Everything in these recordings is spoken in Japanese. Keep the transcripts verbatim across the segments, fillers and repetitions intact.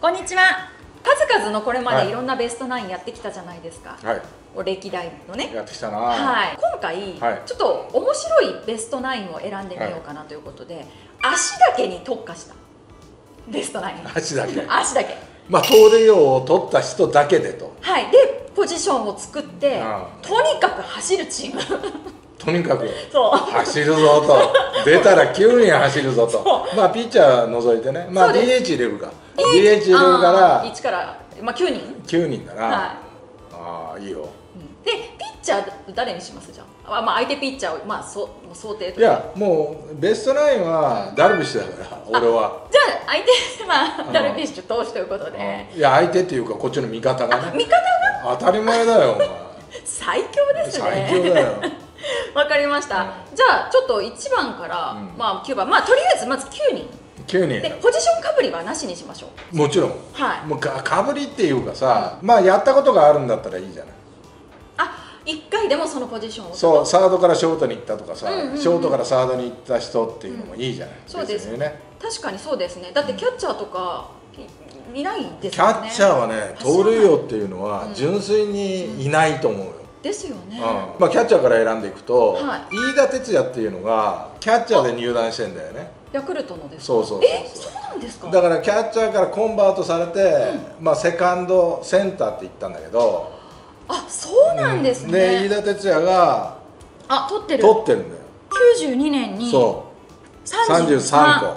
こんにちは。数々のこれまでいろんなベストナインやってきたじゃないですか、はい、歴代のねやってきたな、はい、今回、はい、ちょっと面白いベストナインを選んでみようかなということで、はい、足だけに特化したベストナイン。足だけ足だけまあ盗塁王を取った人だけでと、はい、でポジションを作ってとにかく走るチームとにかく走るぞと出たらきゅうにん走るぞとまあピッチャー除いてね、まあ ディーエイチ 入れるか ディーエイチ 入れるからいちからきゅうにんきゅうにんだな。ああいいよ。でピッチャー誰にしますじゃあ、まあ相手ピッチャーをまあ想定とか。いやもうベストナインはダルビッシュだから俺は。じゃあ相手まあダルビッシュ投手ということで。いや相手っていうかこっちの味方がね。味方が当たり前だよお前。最強ですね。最強だよ。わかりました。じゃあちょっといちばんからまあきゅうばんまあとりあえずまずきゅうにん。きゅうにんでポジションかぶりはなしにしましょう。もちろん。はい。もうかぶりっていうかさ、まあやったことがあるんだったらいいじゃない。あ、いっかいでもそのポジションを。そう、サードからショートに行ったとかさ、ショートからサードに行った人っていうのもいいじゃない。そうですね。確かにそうですね。だってキャッチャーとかいないですよね。キャッチャーはね、盗塁王っていうのは純粋にいないと思うよ。ですよね。まあキャッチャーから選んでいくと、飯田哲也っていうのがキャッチャーで入団してんだよね。ヤクルトのですか。そうそうそう。え、そうなんですか。だからキャッチャーからコンバートされて、まあセカンドセンターって言ったんだけど。あ、そうなんですね。で、飯田哲也があ、取ってる。取ってるんだよ。きゅうじゅうにねんにさんじゅうさんこ。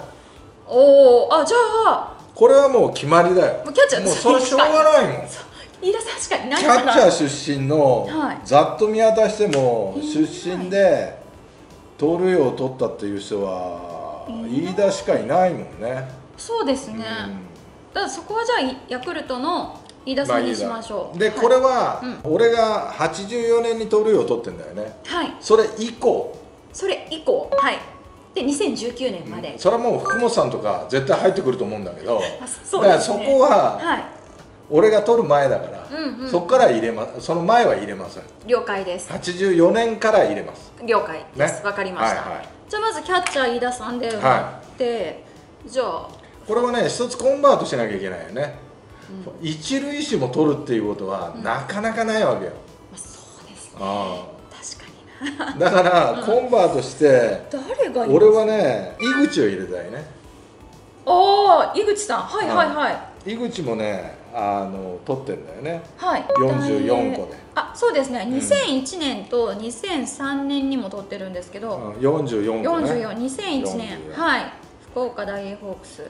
おお、あ、じゃあこれはもう決まりだよ。もうキャッチャーもうそれしょうがないもん。飯田さんしかいないから。キャッチャー出身のざっと見渡しても出身で盗塁王を取ったっていう人は飯田しかいないもんね。そうですね、うん、だからそこはじゃあヤクルトの飯田さんにしましょう。でこれは俺がはちじゅうよねんに盗塁王を取ってんだよね。はい。それ以降それ以降はい。でにせんじゅうきゅうねんまで、うん、それはもう福本さんとか絶対入ってくると思うんだけどそうですね。だからそこは、はい、俺が取る前だから、うん、うん、そこから入れます。その前は入れません。了解です。はちじゅうよねんから入れます。了解です。わ、ね、かりました。はいはい、じゃあまずキャッチャー飯田さんで打って、はい、じゃあこれはね一つコンバートしなきゃいけないよね。うん、一塁手も取るっていうことは、うん、なかなかないわけよ。まあ、そうですね。あ確かにな。だからコンバートして、誰が俺はね井口を入れたいね。ああ井口さん、はいはいはい。井口もね。あの取ってんだよね。はい。よんじゅうよんこで。あ、そうですね。にせんいちねんとにせんさんねんにも取ってるんですけど。よんじゅうよんこね。よんじゅうよん、にせんいちねんはい。福岡ダイエーホークスよん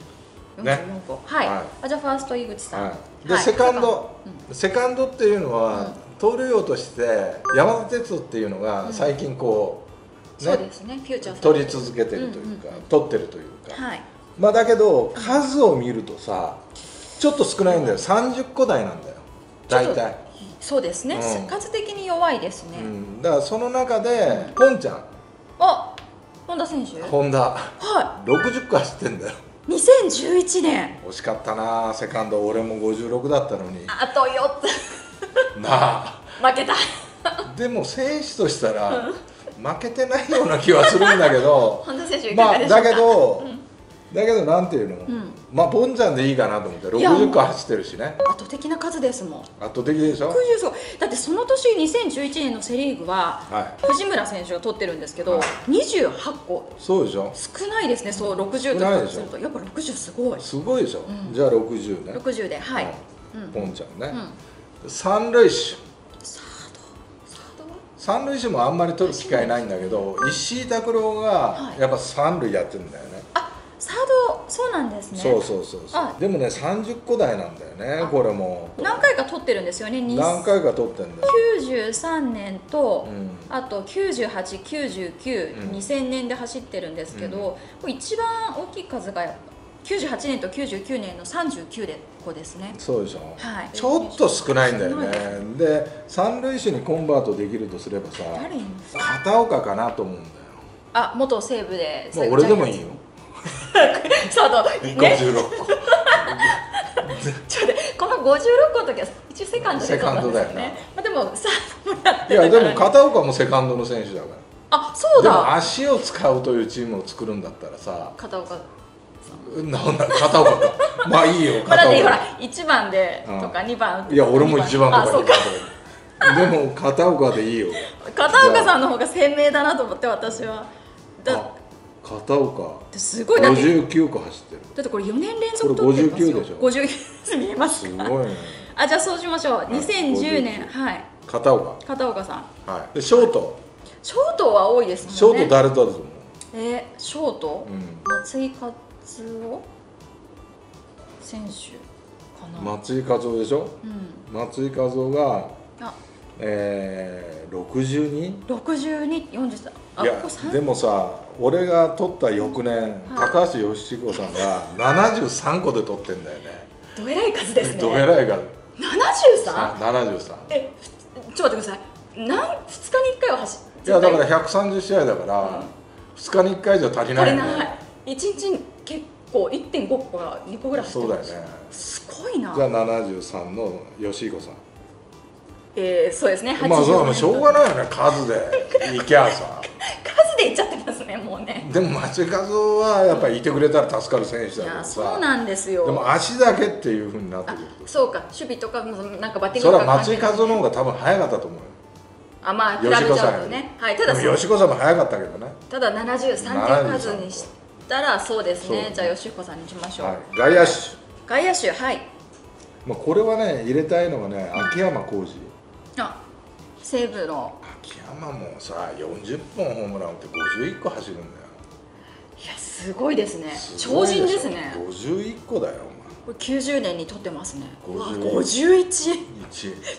じゅうよんこはい。あ、じゃあファースト井口さん。でセカンドセカンドっていうのは盗塁王として山田哲人っていうのが最近こうそうですね。フューチャー取り続けてるというか取ってるというか。はい。まあだけど数を見るとさ。ちょっと少ないんだよ。さんじゅっこだいなんだよ大体。そうですね、うん、数的に弱いですね、うん、だからその中でポンちゃんあ本田選手本田はいろくじゅっこ走ってんだよ。にせんじゅういちねん惜しかったな。セカンド俺もごじゅうろくだったのにあとよっつなあ負けたでも選手としたら負けてないような気はするんだけど本田選手いかがでしょうか。まあだけど、うんだけどなんていうの、うん、まあボンちゃんでいいかなと思ってろくじゅっこ走ってるしね。圧倒的な数ですもん。圧倒的でしょ。だってその年にせんじゅういちねんのセ・リーグは、はい、藤村選手が取ってるんですけど、はい、にじゅうはっこそうでしょ。少ないですね。そうろくじゅうとかするとやっぱろくじゅうすごいすごいでしょ、うん、じゃあろくじゅうねろくじゅうではいボンちゃんね、うん、三塁手サードサード三塁手もあんまり取る機会ないんだけど石井拓郎がやっぱ三塁やってるんだよね、はい。サードそうなんですね。そうそうそうそう。でもねさんじゅっこだいなんだよねこれも。何回か取ってるんですよね。何回か取ってるんだよ。きゅうじゅうさんねんと、うん、あときゅうじゅうはち、きゅうじゅうきゅう、にせんねんで走ってるんですけど、うん、一番大きい数がきゅうじゅうはちねんときゅうじゅうきゅうねんのさんじゅうきゅうこですね。そうでしょ。はい。ちょっと少ないんだよね。で三塁手にコンバートできるとすればさ、誰に片岡かなと思うんだよ。あ、元西武で。もう俺でもいいよ。そうだね。ごじゅうろっこ。ちょっとこのごじゅうろっこの時は一応セカンドで取ったんですよね。まあでもサードもやってるから。いやでも片岡もセカンドの選手だから。あ、そうだ。でも足を使うというチームを作るんだったらさ、片岡なんだ片岡かまあいいよ片岡だってほらいちばんでとかにばん打って、いや俺もいちばんとかにばんでも片岡でいいよ。片岡さんの方が鮮明だなと思って私は。だ片岡すごいだってごじゅうきゅうこ走ってる。だってこれよねん連続取ってますよ。これごじゅうきゅうでしょ。ごじゅうきゅう見えますか。すごいね。あ、じゃあそうしましょう。にせんじゅうねん、はい片岡片岡さん、はいでショートショートは多いですもんね。ショート誰だと思う。えショート松井勝夫選手かな。松井勝夫でしょ。松井和夫がええろくじゅうにろくじゅうによんじゅうさん。いやでもさ俺が取った翌年高橋義彦さんがななじゅうさんこで取ってんだよね。どえらい数ですね。どえらい数 ななじゅうさん?ななじゅうさん。えちょっと待ってください。ふつかにいっかいは走って。いやだからひゃくさんじゅうしあいだからふつかにいっかいじゃ足りないよね。いちにちに結構 いってんご 個からにこぐらい走ってる。そうだよね。すごいな。じゃあななじゅうさんの吉彦さん。えー、そうですね。まあそれはもうしょうがないよね。数でいきゃさ数でいっちゃってますねもうね。でも松井和夫はやっぱりいてくれたら助かる選手だけどさ。そうなんですよ。でも足だけっていうふうになってくる。そうか守備とかなんかバッティングとか。それは松井和夫の方が多分早かったと思うよ。あ、まあ比べちゃうとね。はい、ただ吉子さんも早かったけどね。ただななじゅうさんてん数にしたらそうですね。じゃあ吉子さんにしましょう。外野手外野手はい。まあこれはね入れたいのがね秋山浩二。あ、西武の秋山もさよんじゅっぽんホームラン打ってごじゅういっこ走るんだよ。いやすごいですね。超人ですね。ごじゅういっこだよ。きゅうじゅうねんに取ってますね。ごじゅういち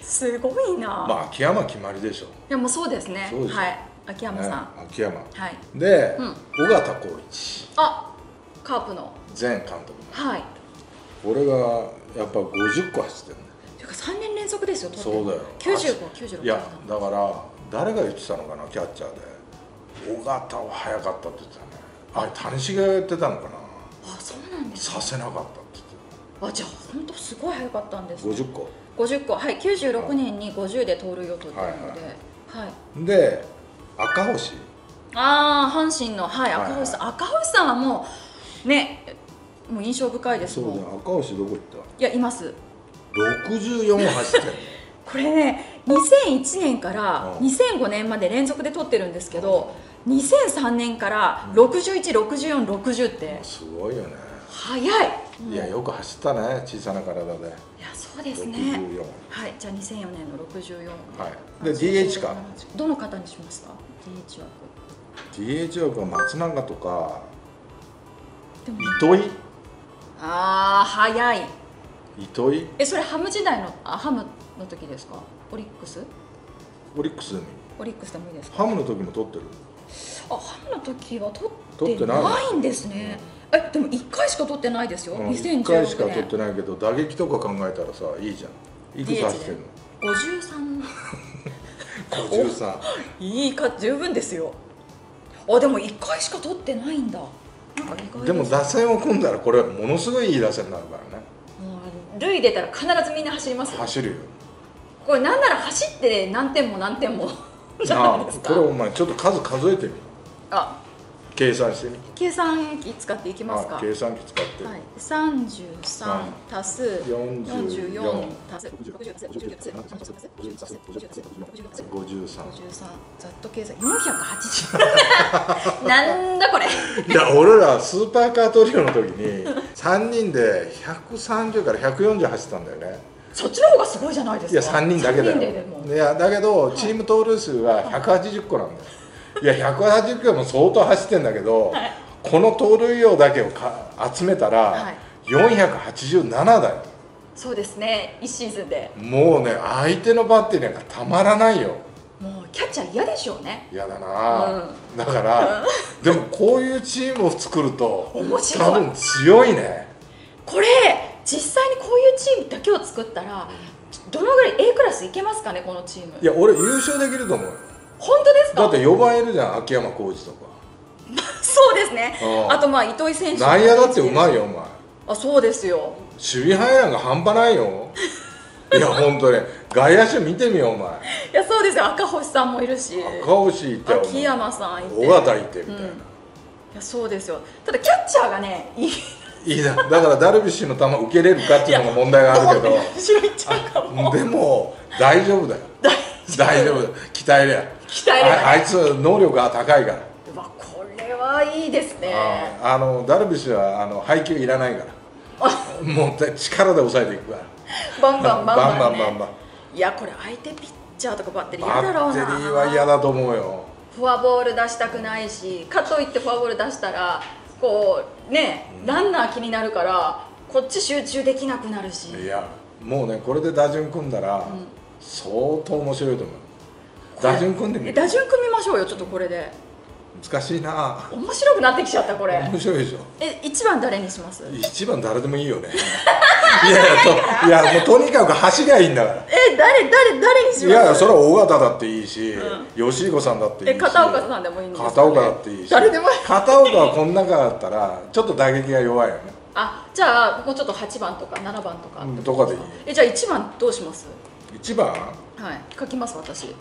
すごいな。まあ秋山決まりでしょ。いやもうそうですね。はい、秋山さん、秋山で尾形浩一、あカープの前監督。はい、俺がやっぱごじゅっこ走ってるんだ。てかさんねん連続ですよ。そうだよ。きゅうじゅうご、きゅうじゅうろく。いやだから誰が言ってたのかな、キャッチャーで尾形は速かったって言ってたね。あれ谷繁が言ってたのかな。あ、そうなんですか。させなかったって言ってた。あ、じゃあ本当すごい早かったんですね。ごじゅっこごじゅっこ、はい、きゅうじゅうろくねんにごじゅうで盗塁を取ってるので、はいで赤星、ああ阪神の、はい、赤星さん、赤星さんはもうねもう印象深いですもん。そうだ、赤星どこ行った。いやいます。ろくじゅうよん走ってるこれねにせんいちねんからにせんごねんまで連続で取ってるんですけど、にせんさんねんからろくじゅういち、ろくじゅうよん、ろくじゅうってすごいよね。早い。いやよく走ったね、小さな体で。いやそうですね。はい、じゃあにせんよねんのろくじゅうよん。はいで ディーエイチ かどの方にしました。 ディーエイチ 枠 ディーエイチ 枠は松永とか糸井。ああ早い。糸井、えそれハム時代の、あハムの時ですか。オリックスオリックスでもいい。オリックスでもいいですか。ハムの時も取ってる。あ、ハムの時は取ってないんですね。え、でもいっかいしか取ってないですよ。いっかいしか取ってないけど打撃とか考えたらさ、いいじゃん。いくつ走ってるの。ごじゅうさん ごじゅうさん。いいか、十分ですよ。あ、でもいっかいしか取ってないんだ。でも打線を組んだらこれものすごいいい打線になるからね。塁出たら必ずみんな走ります。走るよ。これなんなら走って何点も何点もじゃないですか。これお前ちょっと数数えてみ。あ。計算してみ。計算機使っていきますか。計算機使って。はい。三十三足す四十四足す六十足す六十足す六十足す五十三五十三。ざっと計算四百八十。なんだこれ。いや俺らスーパーカートリオの時に三人で百三十から百四十走ったんだよね。そっちの方がすごいじゃないですか。いや三人だけだよ。いやだけどチーム盗塁数は百八十個なんだよ。いやひゃくはちじゅっキロも相当走ってんだけど、はい、この盗塁量だけをか集めたらよんひゃくはちじゅうななだよ。そうですね、いちシーズンでもうね相手のバッテリーなんかたまらないよ。もうキャッチャー嫌でしょうね。嫌だな、うん、だから、うん、でもこういうチームを作ると面白い、多分強いね。これ実際にこういうチームだけを作ったらどのぐらい エー クラスいけますかね、このチーム。いや俺優勝できると思うよ。本当ですか。だってよんばんいるじゃん、秋山浩二とかそうですね。あとまあ糸井選手、内野だってうまいよお前。あ、そうですよ。守備範囲なんか半端ないよいや本当に外野手見てみよお前。いやそうですよ、赤星さんもいるし、赤星いて、秋山さんいて、尾形いてみたいな、いやそうですよ。ただキャッチャーがねいいいいだ、だからダルビッシュの球受けれるかっていうのが問題があるけど、後ろ行っちゃうかも。でも大丈夫だよ大丈夫だよ、鍛えれや鍛えれや あ, あいつ能力が高いから。うわこれはいいですね。ああのダルビッシュはあの配球いらないからもう力で抑えていくからバンバンバンバン、ね、バンバンバンバン。いやこれ相手ピッチャーとかバッテリー嫌だろうな。バッテリーは嫌だと思うよ。フォアボール出したくないし、かといってフォアボール出したらこうね、ランナー気になるから、うん、こっち集中できなくなるし。いやもうねこれで打順組んだら、うん、相当面白いと思う。打順組んでみる。打順組みましょうよ。ちょっとこれで難しいな。面白くなってきちゃった。これ面白いでしょ。えいちばん誰にします？いちばん誰でもいいよねいやいや、いやもうとにかく走りゃいいんだから。え誰誰誰にします？いやいやそれは尾形だっていいし、うん、吉彦さんだっていいし、片岡さんでもいいんですよ、ね、片岡だっていいし、誰でもいい。片岡はこん中だったらちょっと打撃が弱いよねあじゃあここちょっとはちばんとかななばんとかとかでいい。えじゃあいちばんどうします？いちばんはい書きます。私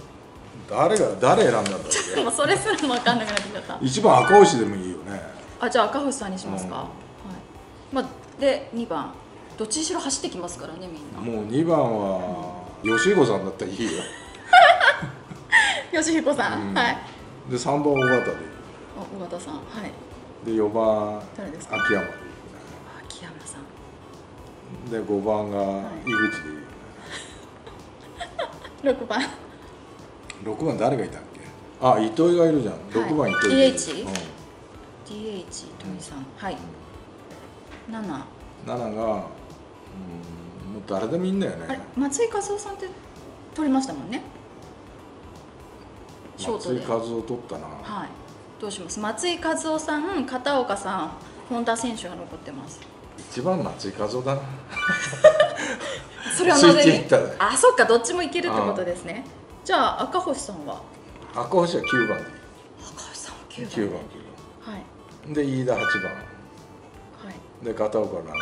誰が誰選んだんだろう。ちょっともうそれすらも分かんなくなってきちゃったいちばん赤星でもいいよね。あじゃあ赤星さんにしますか、うん、はい。まあ、でにばんどっちにしろ走ってきますからねみんな。もうにばんは吉彦さんだったらいいよ吉彦さん、うん、はい。でさんばん尾形でいい。尾形さんはい。でよばん誰ですか？秋山でいい。秋山さんでごばんが井口でいい、はい、ろくばんろくばん誰がいたっけ？あ、糸井がいるじゃん。ろくばん糸井。ディーエイチ？ ディーエイチ 糸井さん。はい。なな。なながもう誰でもいいんだよね。松井稼頭央さんって取りましたもんね。松井稼頭央取ったな。はい。どうします？松井稼頭央さん、片岡さん、本田選手が残ってます。一番松井稼頭央だな。それはなぜに？あ、そっか、どっちもいけるってことですね。じゃあ赤星さんは赤星はきゅうばんでいい。赤星さんはきゅうばんきゅうばんきゅうばんはいで飯田はちばんはいで片岡ななばん。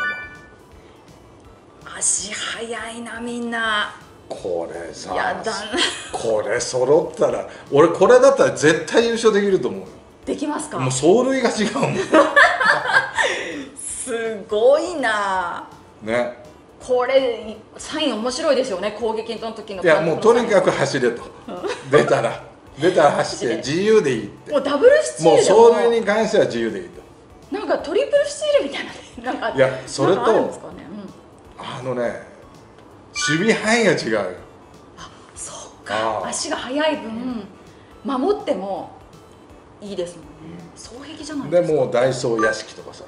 足速いなみんな。これさやだなこれ揃ったら俺これだったら絶対優勝できると思うよ。できますか？もう走塁が違うもんすごいなね。これサイン面白いですよね。攻撃の時の。いやもうとにかく走れと、うん、出たら出たら走って自由でいいって。もうダブルスチールでももう走塁に関しては自由でいいと。なんかトリプルスチールみたいななんかいやそれと あ,、ねうん、あのね守備範囲が違う。あそうか足が速い分、うん、守ってもいいですもんね、うん、双璧じゃないですか。でもうダイソー屋敷とかさ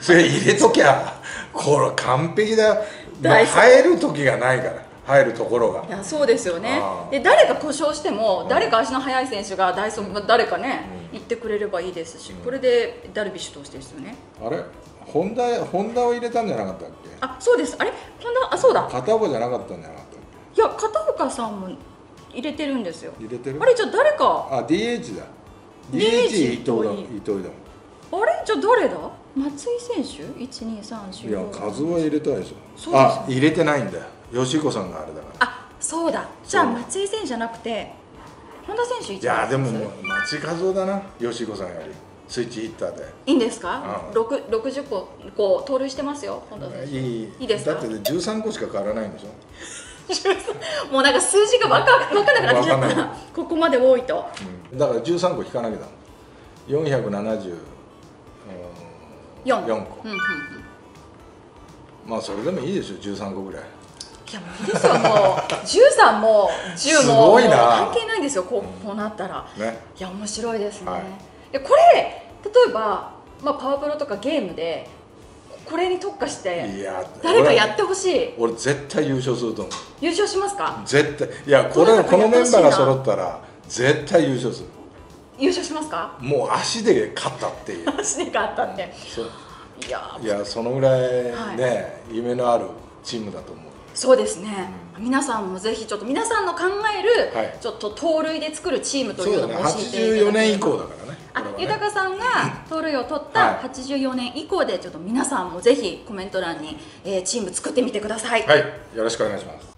それ入れときゃこれ完璧だ。入る時がないから入るところが。いやそうですよね。で誰か故障しても誰か足の速い選手がダイソー誰かね行ってくれればいいですし、これでダルビッシュ投手ですよね。あれ本田本田を入れたんじゃなかったっけ？あそうです。あれ本田あそうだ。片岡じゃなかったんじゃなかったっけ？いや片岡さんも入れてるんですよ。入れてる。あれじゃあ誰か。あ ディーエイチ だ。ディーエイチ 伊藤だ伊藤だもん。あれじゃあ誰だ？松井選手いちにさんよんいや数は入れたいでしょ。あ入れてないんだよ吉彦さんがあれだから。あそうだじゃあ松井選手じゃなくて本田選手いちにさんよん。いやでも松井数だな吉彦さんよりスイッチヒッターでいいんですか？ろくじゅっここう盗塁してますよ本田選手。いいですか？だってじゅうさんこしか変わらないんでしょもうなんか数字が分からなくなってきちゃったなここまで多いと。だからじゅうさんこ引かなきゃだもん。よんひゃくななじゅうよんこ。まあそれでもいいでしょじゅうさんこぐらい。いやもういいですよもうじゅうさんもじゅうも関係ないんですよこうなったら。いや面白いですね。これ例えばパワプロとかゲームでこれに特化して誰かやってほしい。俺絶対優勝すると思う。優勝しますか？絶対。いやこれこのメンバーが揃ったら絶対優勝する。優勝しますか？もう足で勝ったっていう足で勝ったって、うん、いやいやそのぐらいね、はい、夢のあるチームだと思う。そうですね、うん、皆さんもぜひちょっと皆さんの考える、はい、ちょっと盗塁で作るチームというのも教えていただきます。はちじゅうよねん以降だからね。あ、ね、豊さんが盗塁を取ったはちじゅうよねん以降でちょっと皆さんもぜひコメント欄に、えー、チーム作ってみてください。はい、よろしくお願いします。